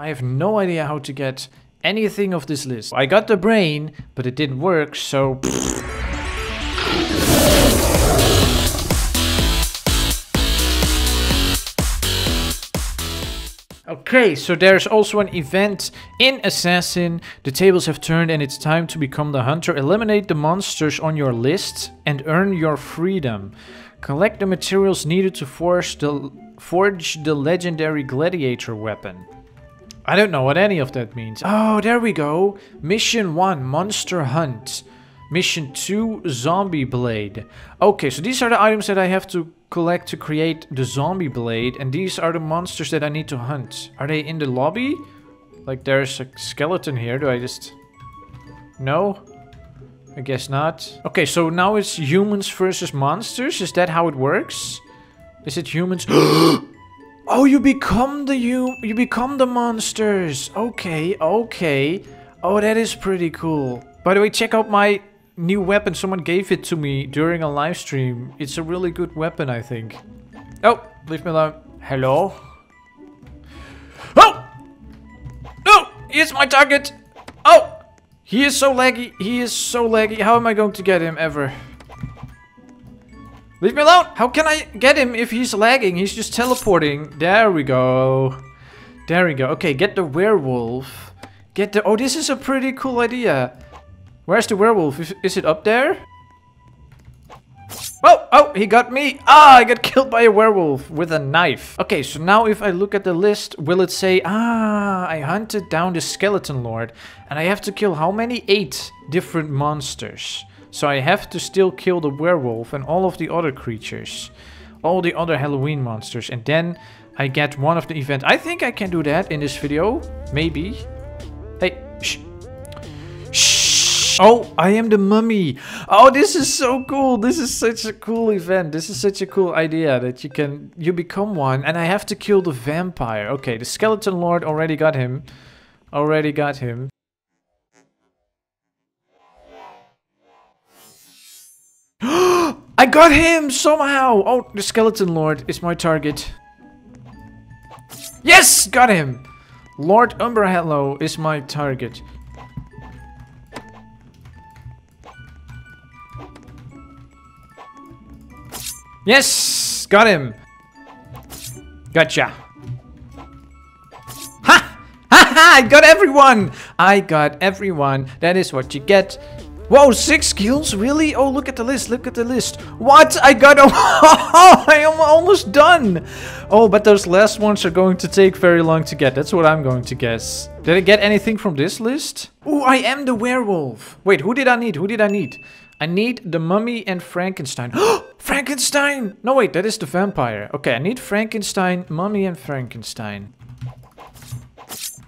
I have no idea how to get anything of this list. I got the brain, but it didn't work, so... Okay, so there's also an event in Assassin. The tables have turned and it's time to become the hunter. Eliminate the monsters on your list and earn your freedom. Collect the materials needed to forge the legendary gladiator weapon. I don't know what any of that means. Oh, there we go. Mission 1, Monster Hunt. Mission 2, Zombie Blade. Okay, so these are the items that I have to collect to create the zombie blade, and these are the monsters that I need to hunt. Are they in the lobby? Like, there's a skeleton here. Do I just... No? I guess not. Okay, so now it's humans versus monsters. Is that how it works? Is it humans? Oh, you become the monsters. Okay, okay. Oh, that is pretty cool. By the way, check out my new weapon. Someone gave it to me during a live stream. It's a really good weapon, I think. Oh, leave me alone. Hello? Oh! No! Here's my target! Oh! He is so laggy. He is so laggy. How am I going to get him ever? Leave me alone! How can I get him if he's lagging? He's just teleporting. There we go. There we go. Okay, get the werewolf. Get the... Oh, this is a pretty cool idea. Where's the werewolf? Is it up there? Oh! Oh! He got me! Ah! I got killed by a werewolf with a knife. Okay, so now if I look at the list, will it say... Ah! I hunted down the skeleton lord. And I have to kill how many? 8 different monsters. So I have to still kill the werewolf and all of the other creatures. All the other Halloween monsters. And then I get one of the event. I think I can do that in this video. Maybe. Hey! Shh! Oh, I am the mummy. Oh, this is so cool. This is such a cool event. This is such a cool idea that you become one. And I have to kill the vampire. Okay, the skeleton lord already got him. Already got him. I got him somehow. Oh, the skeleton lord is my target. Yes, got him. Lord Umbrahello is my target. Yes! Got him! Gotcha! Ha! Ha ha! I got everyone! I got everyone. That is what you get. Whoa, 6 kills? Really? Oh, look at the list. Look at the list. What? I got... Oh, I am almost done! Oh, but those last ones are going to take very long to get. That's what I'm going to guess. Did I get anything from this list? Oh, I am the werewolf. Wait, who did I need? Who did I need? I need the mummy and Frankenstein. Frankenstein! No, wait, that is the vampire. Okay, I need Frankenstein, mummy, and Frankenstein.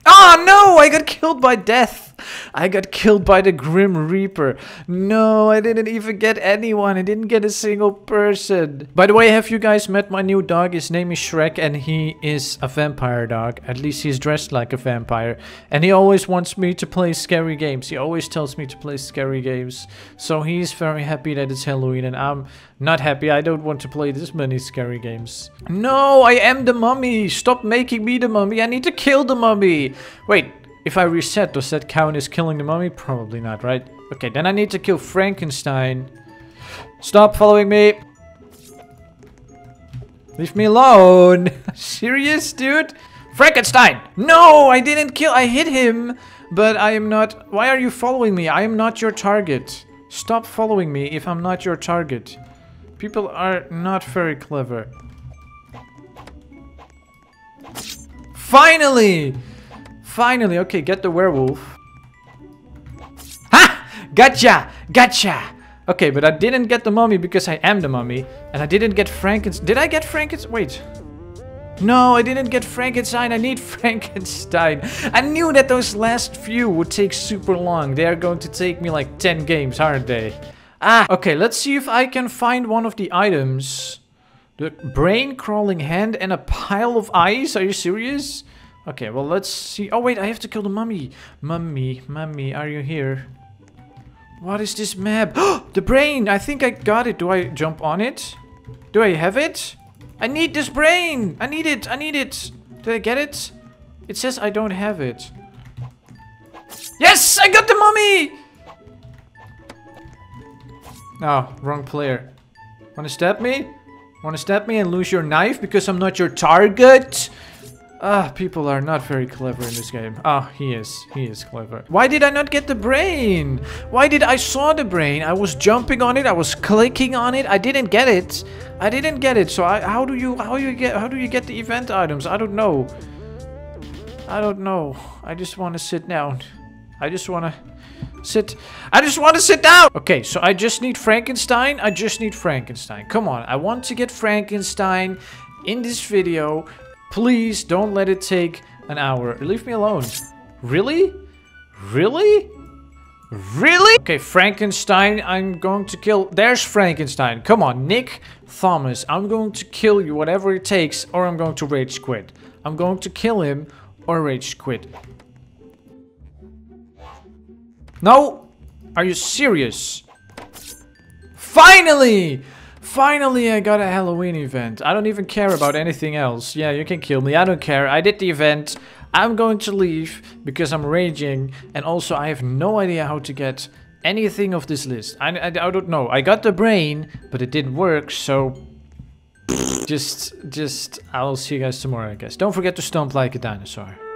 Ah, no! I got killed by death! I got killed by the Grim Reaper. No, I didn't even get anyone. I didn't get a single person. By the way, have you guys met my new dog? His name is Shrek and he is a vampire dog. At least he's dressed like a vampire. And he always wants me to play scary games. He always tells me to play scary games. So he's very happy that it's Halloween and I'm not happy. I don't want to play this many scary games. No, I am the mummy. Stop making me the mummy. I need to kill the mummy. Wait. If I reset, does that count as killing the mummy? Probably not, right? Okay, then I need to kill Frankenstein. Stop following me! Leave me alone! Serious, dude? Frankenstein! No, I didn't kill, I hit him! But I am not... Why are you following me? I am not your target. Stop following me if I'm not your target. People are not very clever. Finally! Finally, okay, get the werewolf. Ha! Gotcha! Gotcha! Okay, but I didn't get the mummy because I am the mummy. And I didn't get Frankenstein. Did I get Frankenstein? Wait. No, I didn't get Frankenstein. I need Frankenstein. I knew that those last few would take super long. They are going to take me like 10 games, aren't they? Ah! Okay, let's see if I can find one of the items. The brain, crawling hand, and a pile of eyes. Are you serious? Okay, well, let's see. Oh, wait, I have to kill the mummy. Mummy, mummy, are you here? What is this map? The brain! I think I got it. Do I jump on it? Do I have it? I need this brain! I need it! I need it! Did I get it? It says I don't have it. Yes, I got the mummy! No, wrong player. Wanna stab me? Wanna stab me and lose your knife because I'm not your target? Ah, people are not very clever in this game. Ah, he is clever. Why did I not get the brain? Why did I saw the brain? I was jumping on it, I was clicking on it, I didn't get it. I didn't get it, so how do you get the event items? I don't know. I don't know. I just wanna sit down. I just wanna sit. I just wanna sit down! Okay, so I just need Frankenstein. I just need Frankenstein. Come on, I want to get Frankenstein in this video. Please don't let it take an hour. Leave me alone. Really? Really? Really? Okay, Frankenstein, I'm going to kill. There's Frankenstein. Come on, Nick Thomas. I'm going to kill you, whatever it takes, or I'm going to rage quit. I'm going to kill him or rage quit. No! Are you serious? Finally! Finally, I got a Halloween event. I don't even care about anything else. Yeah, you can kill me. I don't care. I did the event. I'm going to leave because I'm raging. And also, I have no idea how to get anything of this list. I don't know. I got the brain, but it didn't work, so... I'll see you guys tomorrow, I guess. Don't forget to stomp like a dinosaur.